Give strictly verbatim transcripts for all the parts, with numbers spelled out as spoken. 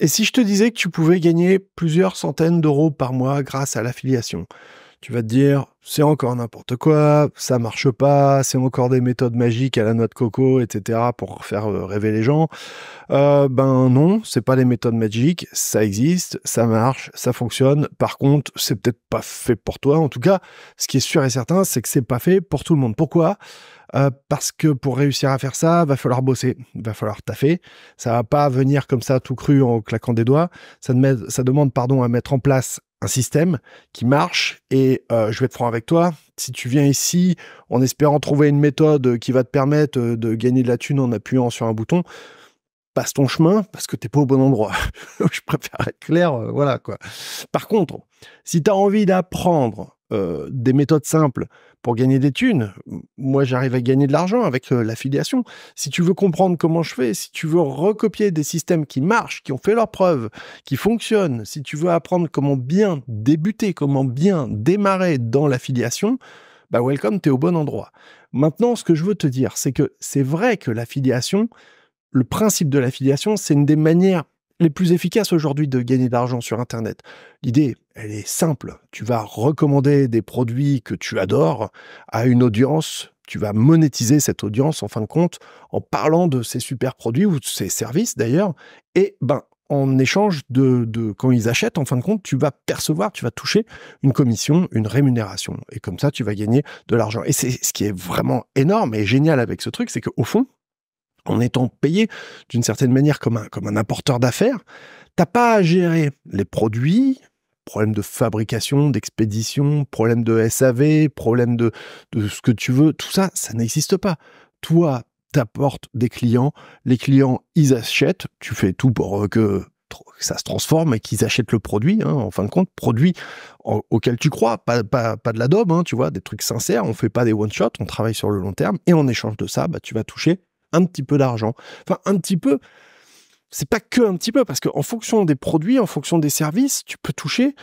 Et si je te disais que tu pouvais gagner plusieurs centaines d'euros par mois grâce à l'affiliation, tu vas te dire, c'est encore n'importe quoi, ça marche pas, c'est encore des méthodes magiques à la noix de coco, et cetera pour faire rêver les gens. Euh, ben non, c'est pas des méthodes magiques, ça existe, ça marche, ça fonctionne. Par contre, c'est peut-être pas fait pour toi. En tout cas, ce qui est sûr et certain, c'est que c'est pas fait pour tout le monde. Pourquoi ? Euh, parce que pour réussir à faire ça, va falloir bosser, va falloir taffer. Ça va pas venir comme ça tout cru en claquant des doigts. Ça, de ça demande pardon, à mettre en place un système qui marche et euh, je vais être franc avec toi, si tu viens ici en espérant trouver une méthode qui va te permettre de gagner de la thune en appuyant sur un bouton, passe ton chemin parce que t'es pas au bon endroit. Je préfère être clair, euh, voilà quoi. Par contre, si tu as envie d'apprendre euh, des méthodes simples pour gagner des thunes, moi j'arrive à gagner de l'argent avec euh, l'affiliation. Si tu veux comprendre comment je fais, si tu veux recopier des systèmes qui marchent, qui ont fait leurs preuves, qui fonctionnent, si tu veux apprendre comment bien débuter, comment bien démarrer dans l'affiliation, bah welcome, t'es au bon endroit. Maintenant, ce que je veux te dire, c'est que c'est vrai que l'affiliation, le principe de l'affiliation, c'est une des manières les plus efficaces aujourd'hui de gagner de l'argent sur Internet. L'idée, elle est simple. Tu vas recommander des produits que tu adores à une audience. Tu vas monétiser cette audience, en fin de compte, en parlant de ces super produits ou de ces services, d'ailleurs. Et ben, en échange de, de... Quand ils achètent, en fin de compte, tu vas percevoir, tu vas toucher une commission, une rémunération. Et comme ça, tu vas gagner de l'argent. Et c'est ce qui est vraiment énorme et génial avec ce truc, c'est qu'au fond, en étant payé d'une certaine manière comme un, comme un apporteur d'affaires, t'as pas à gérer les produits, problème de fabrication, d'expédition, problème de S A V, problème de, de ce que tu veux, tout ça, ça n'existe pas. Toi, t'apportes des clients, les clients, ils achètent, tu fais tout pour que ça se transforme et qu'ils achètent le produit, hein, en fin de compte, produit en, auquel tu crois, pas, pas, pas de la daube, hein, tu vois, des trucs sincères, on ne fait pas des one-shot, on travaille sur le long terme, et en échange de ça, bah, tu vas toucher un petit peu d'argent. Enfin, un petit peu, c'est pas que un petit peu, parce qu'en fonction des produits, en fonction des services, tu peux toucher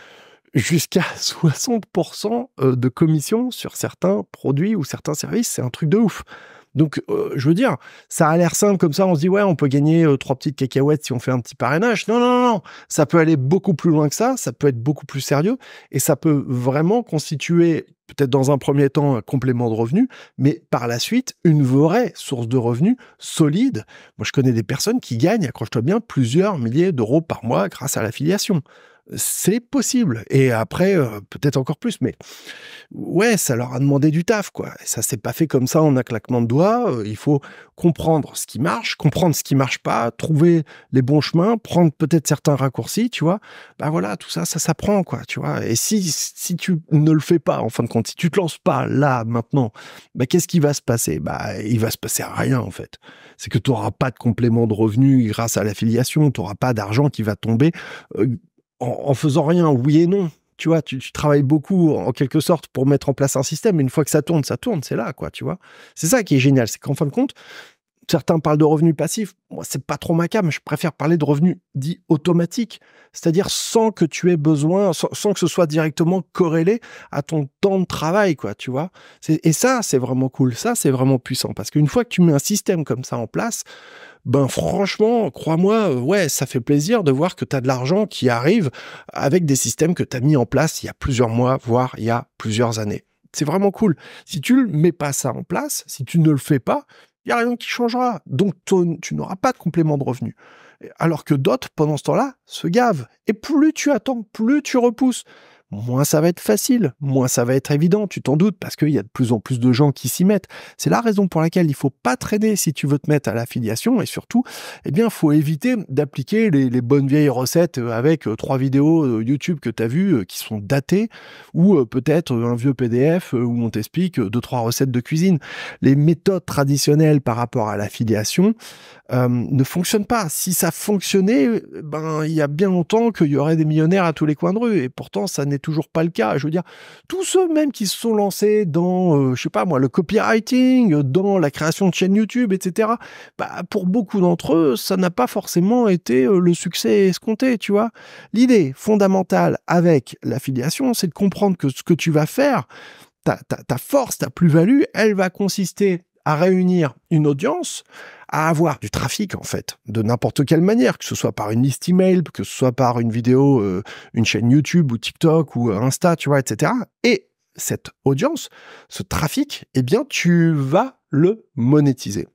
jusqu'à soixante pour cent de commission sur certains produits ou certains services. C'est un truc de ouf. Donc, euh, je veux dire, ça a l'air simple comme ça, on se dit, ouais, on peut gagner euh, trois petites cacahuètes si on fait un petit parrainage. Non, non, non, non, ça peut aller beaucoup plus loin que ça, ça peut être beaucoup plus sérieux, et ça peut vraiment constituer, peut-être dans un premier temps, un complément de revenu, mais par la suite, une vraie source de revenus solide. Moi, je connais des personnes qui gagnent, accroche-toi bien, plusieurs milliers d'euros par mois grâce à l'affiliation. C'est possible. Et après, euh, peut-être encore plus. Mais ouais, ça leur a demandé du taf, quoi. Et ça s'est pas fait comme ça en un claquement de doigts. Euh, il faut comprendre ce qui marche, comprendre ce qui marche pas, trouver les bons chemins, prendre peut-être certains raccourcis, tu vois. Ben voilà, tout ça, ça s'apprend, quoi, tu vois. Et si, si tu ne le fais pas, en fin de compte, si tu te lances pas là, maintenant, ben qu'est-ce qui va se passer? Ben, il va se passer rien, en fait. C'est que tu n'auras pas de complément de revenu grâce à l'affiliation, tu n'auras pas d'argent qui va tomber. Euh, en faisant rien, oui et non. Tu vois, tu, tu travailles beaucoup, en quelque sorte, pour mettre en place un système. Une fois que ça tourne, ça tourne, c'est là, quoi, tu vois. C'est ça qui est génial, c'est qu'en fin de compte, certains parlent de revenus passifs. Moi, c'est pas trop ma came, je préfère parler de revenus dits automatiques, c'est-à-dire sans que tu aies besoin, sans, sans que ce soit directement corrélé à ton temps de travail, quoi, tu vois. Et ça, c'est vraiment cool, ça, c'est vraiment puissant, parce qu'une fois que tu mets un système comme ça en place, ben franchement, crois-moi, ouais, ça fait plaisir de voir que tu as de l'argent qui arrive avec des systèmes que tu as mis en place il y a plusieurs mois, voire il y a plusieurs années. C'est vraiment cool. Si tu ne mets pas ça en place, si tu ne le fais pas, il n'y a rien qui changera. Donc, tu n'auras pas de complément de revenu. Alors que d'autres, pendant ce temps-là, se gavent. Et plus tu attends, plus tu repousses, moins ça va être facile, moins ça va être évident, tu t'en doutes, parce qu'il y a de plus en plus de gens qui s'y mettent. C'est la raison pour laquelle il ne faut pas traîner si tu veux te mettre à l'affiliation, et surtout, eh bien, il faut éviter d'appliquer les, les bonnes vieilles recettes avec trois vidéos YouTube que tu as vues qui sont datées, ou peut-être un vieux P D F où on t'explique deux, trois recettes de cuisine. Les méthodes traditionnelles par rapport à l'affiliation euh, ne fonctionnent pas. Si ça fonctionnait, ben, il y a bien longtemps qu'il y aurait des millionnaires à tous les coins de rue, et pourtant, ça n'est toujours pas le cas. Je veux dire, tous ceux même qui se sont lancés dans, euh, je sais pas moi, le copywriting, dans la création de chaînes YouTube, et cetera, bah, pour beaucoup d'entre eux, ça n'a pas forcément été euh, le succès escompté, tu vois. L'idée fondamentale avec l'affiliation, c'est de comprendre que ce que tu vas faire, ta, ta, ta force, ta plus-value, elle va consister à réunir une audience, à avoir du trafic, en fait, de n'importe quelle manière, que ce soit par une liste email, que ce soit par une vidéo, euh, une chaîne YouTube ou TikTok ou Insta, tu vois, et cetera. Et cette audience, ce trafic, eh bien, tu vas le monétiser.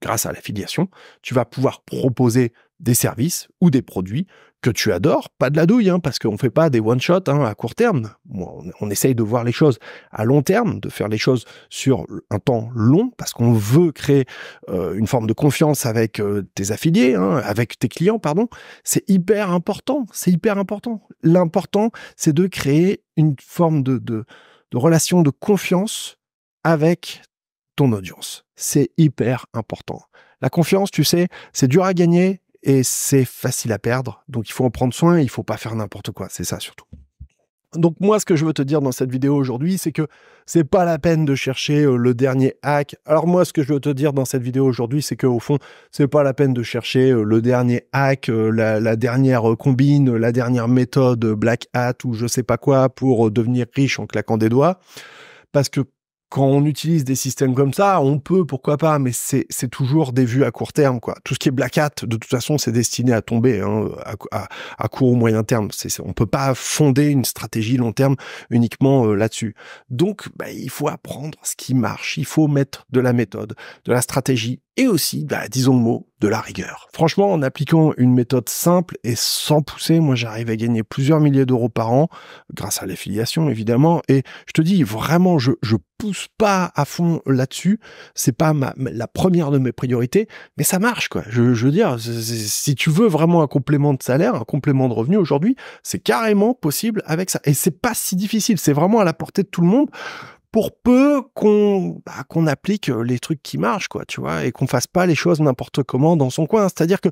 Grâce à l'affiliation, tu vas pouvoir proposer des services ou des produits que tu adores, pas de la douille, hein, parce qu'on ne fait pas des one-shots hein, à court terme. Bon, on, on essaye de voir les choses à long terme, de faire les choses sur un temps long, parce qu'on veut créer euh, une forme de confiance avec euh, tes affiliés, hein, avec tes clients, pardon. C'est hyper important, c'est hyper important. L'important, c'est de créer une forme de, de, de relation de confiance avec ton audience. C'est hyper important. La confiance, tu sais, c'est dur à gagner, et c'est facile à perdre, donc il faut en prendre soin, il ne faut pas faire n'importe quoi, c'est ça surtout. Donc moi, ce que je veux te dire dans cette vidéo aujourd'hui, c'est que c'est pas la peine de chercher le dernier hack. Alors moi, ce que je veux te dire dans cette vidéo aujourd'hui, c'est qu'au fond, c'est pas la peine de chercher le dernier hack, la, la dernière combine, la dernière méthode black hat ou je sais pas quoi pour devenir riche en claquant des doigts, parce que quand on utilise des systèmes comme ça, on peut, pourquoi pas, mais c'est toujours des vues à court terme, quoi. Tout ce qui est black hat, de toute façon, c'est destiné à tomber hein, à, à, à court ou moyen terme. C'est, on ne peut pas fonder une stratégie long terme uniquement euh, là-dessus. Donc, bah, il faut apprendre ce qui marche. Il faut mettre de la méthode, de la stratégie et aussi, bah, disons le mot, de la rigueur. Franchement, en appliquant une méthode simple et sans pousser, moi j'arrive à gagner plusieurs milliers d'euros par an, grâce à l'affiliation évidemment, et je te dis vraiment, je ne pousse pas à fond là-dessus, c'est pas ma, la première de mes priorités, mais ça marche quoi. Je, je veux dire, si tu veux vraiment un complément de salaire, un complément de revenu aujourd'hui, c'est carrément possible avec ça. Et c'est pas si difficile, c'est vraiment à la portée de tout le monde, pour peu qu'on bah, qu'on applique les trucs qui marchent, quoi, tu vois, et qu'on fasse pas les choses n'importe comment dans son coin. C'est-à-dire que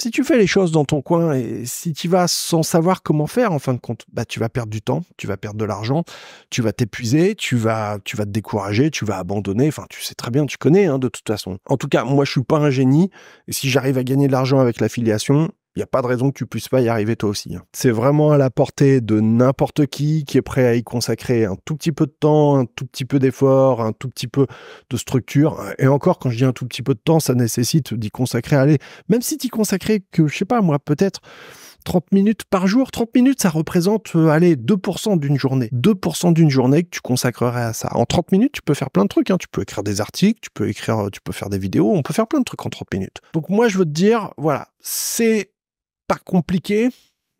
si tu fais les choses dans ton coin et si tu vas sans savoir comment faire, en fin de compte, bah, tu vas perdre du temps, tu vas perdre de l'argent, tu vas t'épuiser, tu vas, tu vas te décourager, tu vas abandonner. Enfin, tu sais très bien, tu connais, hein, de toute façon. En tout cas, moi, je suis pas un génie. Et si j'arrive à gagner de l'argent avec l'affiliation, il n'y a pas de raison que tu puisses pas y arriver toi aussi. C'est vraiment à la portée de n'importe qui qui est prêt à y consacrer un tout petit peu de temps, un tout petit peu d'effort, un tout petit peu de structure. Et encore, quand je dis un tout petit peu de temps, ça nécessite d'y consacrer. Allez, même si tu y consacrais que, je sais pas moi, peut-être trente minutes par jour. trente minutes, ça représente, euh, allez, deux pour cent d'une journée. deux pour cent d'une journée que tu consacrerais à ça. En trente minutes, tu peux faire plein de trucs. Hein. Tu peux écrire des articles, tu peux, écrire, tu peux faire des vidéos. On peut faire plein de trucs en trente minutes. Donc moi, je veux te dire, voilà, c'est pas compliqué,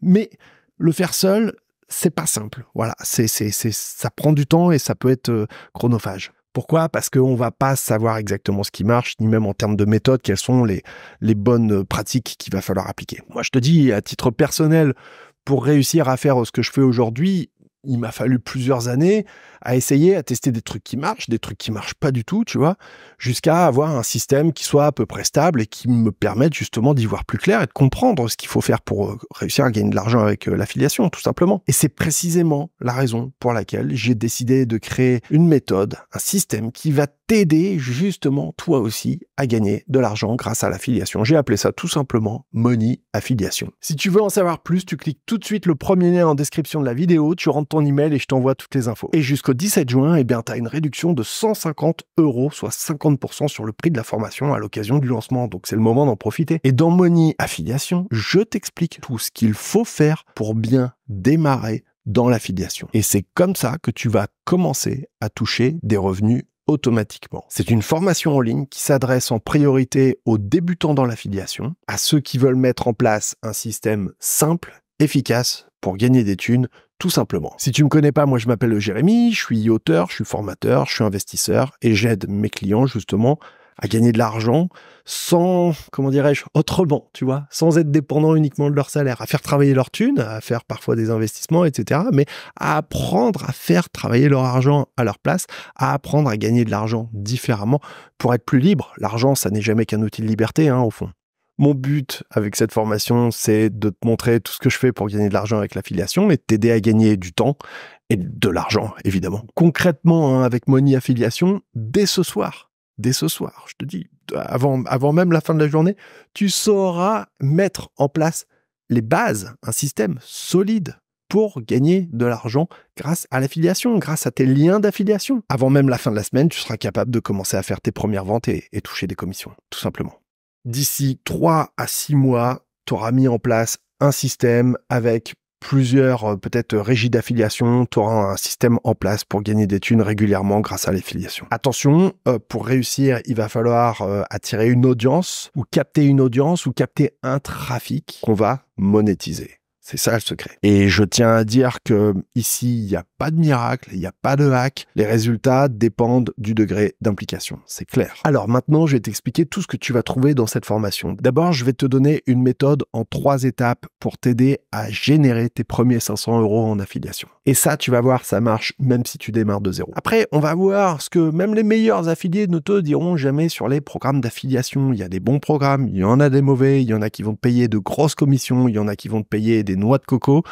mais le faire seul, c'est pas simple. Voilà, c'est, c'est, c'est, ça prend du temps et ça peut être chronophage. Pourquoi? Parce qu'on ne va pas savoir exactement ce qui marche, ni même en termes de méthode, quelles sont les, les bonnes pratiques qu'il va falloir appliquer. Moi, je te dis, à titre personnel, pour réussir à faire ce que je fais aujourd'hui, il m'a fallu plusieurs années à essayer, à tester des trucs qui marchent, des trucs qui marchent pas du tout, tu vois, jusqu'à avoir un système qui soit à peu près stable et qui me permette justement d'y voir plus clair et de comprendre ce qu'il faut faire pour réussir à gagner de l'argent avec l'affiliation, tout simplement. Et c'est précisément la raison pour laquelle j'ai décidé de créer une méthode, un système qui va t'aider justement toi aussi à gagner de l'argent grâce à l'affiliation. J'ai appelé ça tout simplement Money Affiliation. Si tu veux en savoir plus, tu cliques tout de suite le premier lien en description de la vidéo, tu rentres ton email et je t'envoie toutes les infos. Et jusqu'au dix-sept juin, eh bien, tu as une réduction de cent cinquante euros, soit cinquante pour cent sur le prix de la formation à l'occasion du lancement. Donc c'est le moment d'en profiter. Et dans Money Affiliation, je t'explique tout ce qu'il faut faire pour bien démarrer dans l'affiliation. Et c'est comme ça que tu vas commencer à toucher des revenus automatiquement. C'est une formation en ligne qui s'adresse en priorité aux débutants dans l'affiliation, à ceux qui veulent mettre en place un système simple, efficace pour gagner des thunes, tout simplement. Si tu ne me connais pas, moi je m'appelle Jérémy, je suis auteur, je suis formateur, je suis investisseur et j'aide mes clients justement à gagner de l'argent sans, comment dirais-je, autrement, tu vois, sans être dépendant uniquement de leur salaire, à faire travailler leur thune, à faire parfois des investissements, et cetera, mais à apprendre à faire travailler leur argent à leur place, à apprendre à gagner de l'argent différemment pour être plus libre. L'argent, ça n'est jamais qu'un outil de liberté, hein, au fond. Mon but avec cette formation, c'est de te montrer tout ce que je fais pour gagner de l'argent avec l'affiliation et t'aider à gagner du temps et de l'argent, évidemment. Concrètement, hein, avec Money Affiliation, dès ce soir, Dès ce soir, je te dis, avant, avant même la fin de la journée, tu sauras mettre en place les bases, un système solide pour gagner de l'argent grâce à l'affiliation, grâce à tes liens d'affiliation. Avant même la fin de la semaine, tu seras capable de commencer à faire tes premières ventes et, et toucher des commissions, tout simplement. D'ici trois à six mois, tu auras mis en place un système avec plusieurs peut-être régies d'affiliation, tu auras un système en place pour gagner des thunes régulièrement grâce à l'affiliation. Attention, euh, pour réussir, il va falloir euh, attirer une audience ou capter une audience ou capter un trafic qu'on va monétiser. C'est ça le secret. Et je tiens à dire que ici, il n'y a pas de miracle, il n'y a pas de hack. Les résultats dépendent du degré d'implication, c'est clair. Alors maintenant, je vais t'expliquer tout ce que tu vas trouver dans cette formation. D'abord, je vais te donner une méthode en trois étapes pour t'aider à générer tes premiers cinq cents euros en affiliation. Et ça, tu vas voir, ça marche même si tu démarres de zéro. Après, on va voir ce que même les meilleurs affiliés ne te diront jamais sur les programmes d'affiliation. Il y a des bons programmes, il y en a des mauvais, il y en a qui vont te payer de grosses commissions, il y en a qui vont te payer des noix de coco.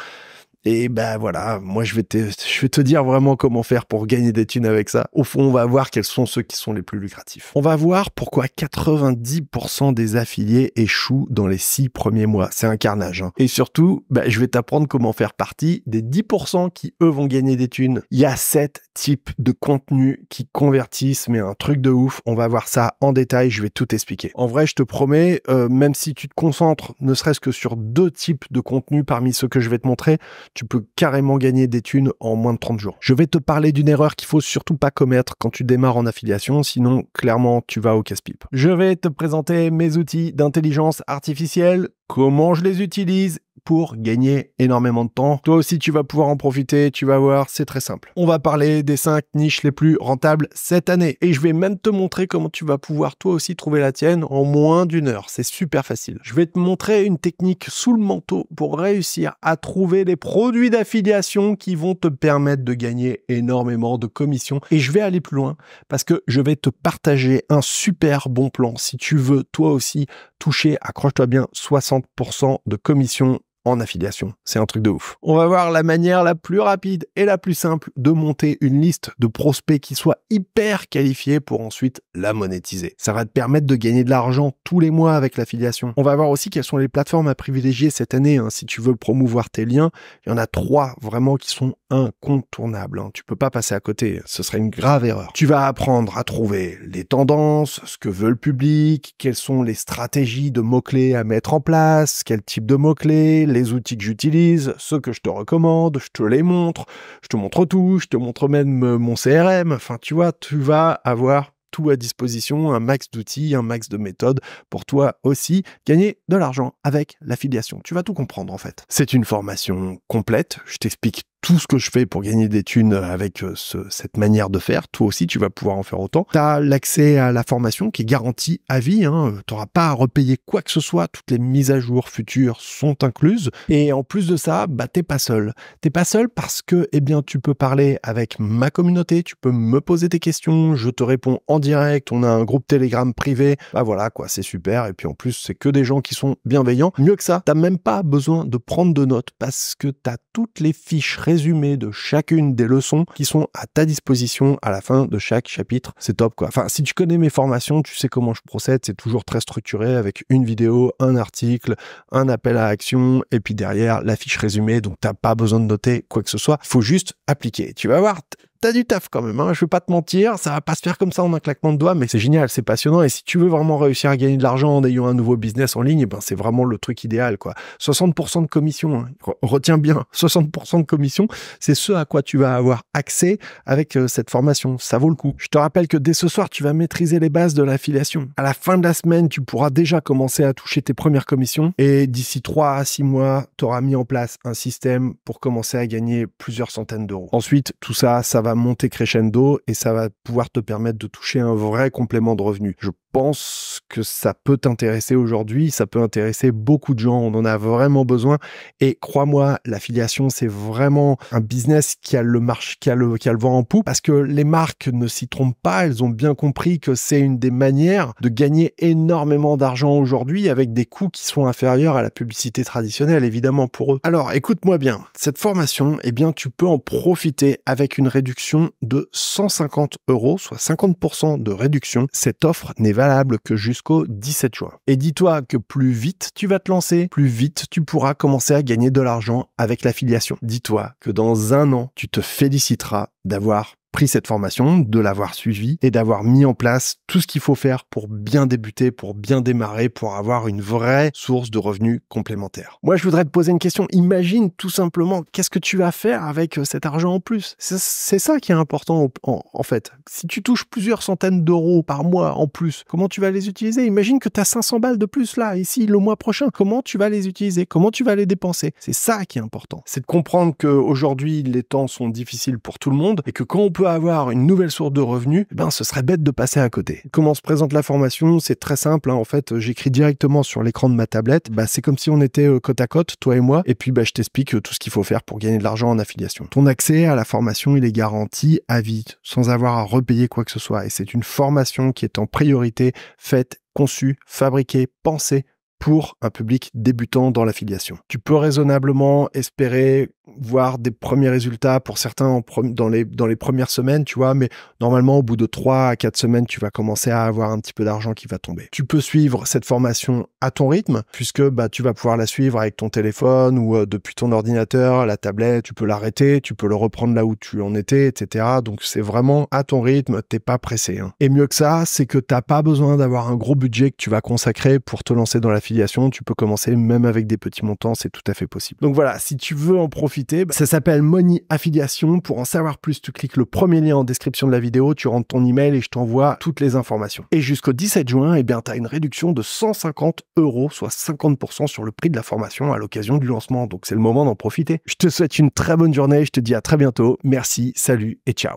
Et ben voilà, moi je vais, te, je vais te dire vraiment comment faire pour gagner des thunes avec ça. Au fond, on va voir quels sont ceux qui sont les plus lucratifs. On va voir pourquoi quatre-vingt-dix pour cent des affiliés échouent dans les six premiers mois. C'est un carnage, hein. Et surtout, ben, je vais t'apprendre comment faire partie des dix pour cent qui, eux, vont gagner des thunes. Il y a sept types de contenus qui convertissent, mais un truc de ouf. On va voir ça en détail, je vais tout expliquer. En vrai, je te promets, euh, même si tu te concentres, ne serait-ce que sur deux types de contenus parmi ceux que je vais te montrer, tu peux carrément gagner des thunes en moins de trente jours. Je vais te parler d'une erreur qu'il faut surtout pas commettre quand tu démarres en affiliation, sinon clairement tu vas au casse-pipe. Je vais te présenter mes outils d'intelligence artificielle, comment je les utilise pour gagner énormément de temps. Toi aussi, tu vas pouvoir en profiter, tu vas voir, c'est très simple. On va parler des cinq niches les plus rentables cette année. Et je vais même te montrer comment tu vas pouvoir toi aussi trouver la tienne en moins d'une heure. C'est super facile. Je vais te montrer une technique sous le manteau pour réussir à trouver des produits d'affiliation qui vont te permettre de gagner énormément de commissions. Et je vais aller plus loin parce que je vais te partager un super bon plan. Si tu veux toi aussi toucher, accroche-toi bien, soixante pour cent de commissions en affiliation. C'est un truc de ouf. On va voir la manière la plus rapide et la plus simple de monter une liste de prospects qui soit hyper qualifiés pour ensuite la monétiser. Ça va te permettre de gagner de l'argent tous les mois avec l'affiliation. On va voir aussi quelles sont les plateformes à privilégier cette année, hein, si tu veux promouvoir tes liens. Il y en a trois vraiment qui sont incontournables, hein. Tu peux pas passer à côté. Ce serait une grave erreur. Tu vas apprendre à trouver les tendances, ce que veut le public, quelles sont les stratégies de mots-clés à mettre en place, quel type de mots-clés, les outils que j'utilise, ceux que je te recommande, je te les montre, je te montre tout, je te montre même mon C R M. Enfin, tu vois, tu vas avoir tout à disposition, un max d'outils, un max de méthodes pour toi aussi gagner de l'argent avec l'affiliation. Tu vas tout comprendre en fait. C'est une formation complète. Je t'explique tout ce que je fais pour gagner des thunes avec ce, cette manière de faire. Toi aussi, tu vas pouvoir en faire autant. Tu as l'accès à la formation qui est garantie à vie, hein. Tu n'auras pas à repayer quoi que ce soit. Toutes les mises à jour futures sont incluses. Et en plus de ça, bah, tu n'es pas seul. Tu n'es pas seul parce que eh bien, tu peux parler avec ma communauté, tu peux me poser tes questions, je te réponds en direct, on a un groupe Telegram privé. Bah voilà, quoi, c'est super. Et puis en plus, c'est que des gens qui sont bienveillants. Mieux que ça, tu n'as même pas besoin de prendre de notes parce que tu as toutes les fiches résumé de chacune des leçons qui sont à ta disposition à la fin de chaque chapitre. C'est top, quoi. Enfin, si tu connais mes formations, tu sais comment je procède. C'est toujours très structuré avec une vidéo, un article, un appel à action et puis derrière la fiche résumée. Donc, tu n'as pas besoin de noter quoi que ce soit. Il faut juste appliquer. Tu vas voir, t'as du taf quand même, hein. Je vais pas te mentir, ça va pas se faire comme ça en un claquement de doigts, mais c'est génial, c'est passionnant. Et si tu veux vraiment réussir à gagner de l'argent en ayant un nouveau business en ligne, eh ben c'est vraiment le truc idéal, quoi. soixante pour cent de commission, hein. Retiens bien, soixante pour cent de commission, c'est ce à quoi tu vas avoir accès avec euh, cette formation. Ça vaut le coup. Je te rappelle que dès ce soir, tu vas maîtriser les bases de l'affiliation. À la fin de la semaine, tu pourras déjà commencer à toucher tes premières commissions et d'ici trois à six mois, tu auras mis en place un système pour commencer à gagner plusieurs centaines d'euros. Ensuite, tout ça, ça va va monter crescendo et ça va pouvoir te permettre de toucher un vrai complément de revenus. Je pense que ça peut t'intéresser aujourd'hui, ça peut intéresser beaucoup de gens, on en a vraiment besoin et crois-moi, l'affiliation c'est vraiment un business qui a le marché, qui a le, qui a le vent en poupe parce que les marques ne s'y trompent pas, elles ont bien compris que c'est une des manières de gagner énormément d'argent aujourd'hui avec des coûts qui sont inférieurs à la publicité traditionnelle évidemment pour eux. Alors écoute-moi bien, cette formation, eh bien tu peux en profiter avec une réduction de cent cinquante euros, soit cinquante pour cent de réduction. Cette offre n'est valable valable que jusqu'au dix-sept juin. Et dis-toi que plus vite tu vas te lancer, plus vite tu pourras commencer à gagner de l'argent avec l'affiliation. Dis-toi que dans un an, tu te féliciteras d'avoir pris cette formation, de l'avoir suivie et d'avoir mis en place tout ce qu'il faut faire pour bien débuter, pour bien démarrer, pour avoir une vraie source de revenus complémentaires. Moi, je voudrais te poser une question. Imagine tout simplement, qu'est-ce que tu vas faire avec cet argent en plus? C'est ça qui est important en, en fait. Si tu touches plusieurs centaines d'euros par mois en plus, comment tu vas les utiliser? Imagine que tu as cinq cents balles de plus là, ici, le mois prochain. Comment tu vas les utiliser? Comment tu vas les dépenser? C'est ça qui est important. C'est de comprendre qu'aujourd'hui, les temps sont difficiles pour tout le monde et que quand on peut avoir une nouvelle source de revenus, ben ce serait bête de passer à côté. Comment se présente la formation? C'est très simple, hein. En fait, j'écris directement sur l'écran de ma tablette. Ben, c'est comme si on était côte à côte, toi et moi, et puis ben, je t'explique tout ce qu'il faut faire pour gagner de l'argent en affiliation. Ton accès à la formation, il est garanti à vie, sans avoir à repayer quoi que ce soit. Et c'est une formation qui est en priorité faite, conçue, fabriquée, pensée pour un public débutant dans l'affiliation. Tu peux raisonnablement espérer voir des premiers résultats pour certains en dans, les, dans les premières semaines, tu vois, mais normalement, au bout de trois à quatre semaines, tu vas commencer à avoir un petit peu d'argent qui va tomber. Tu peux suivre cette formation à ton rythme, puisque bah, tu vas pouvoir la suivre avec ton téléphone ou euh, depuis ton ordinateur, la tablette, tu peux l'arrêter, tu peux le reprendre là où tu en étais, et cetera. Donc, c'est vraiment à ton rythme, t'es pas pressé, hein. Et mieux que ça, c'est que t'as pas besoin d'avoir un gros budget que tu vas consacrer pour te lancer dans l'affiliation. Tu peux commencer même avec des petits montants, c'est tout à fait possible. Donc voilà, si tu veux en profiter, ça s'appelle Money Affiliation. Pour en savoir plus, tu cliques le premier lien en description de la vidéo, tu rentres ton email et je t'envoie toutes les informations. Et jusqu'au dix-sept juin, eh bien, tu as une réduction de cent cinquante euros, soit cinquante pour cent sur le prix de la formation à l'occasion du lancement. Donc, c'est le moment d'en profiter. Je te souhaite une très bonne journée. Je te dis à très bientôt. Merci, salut et ciao.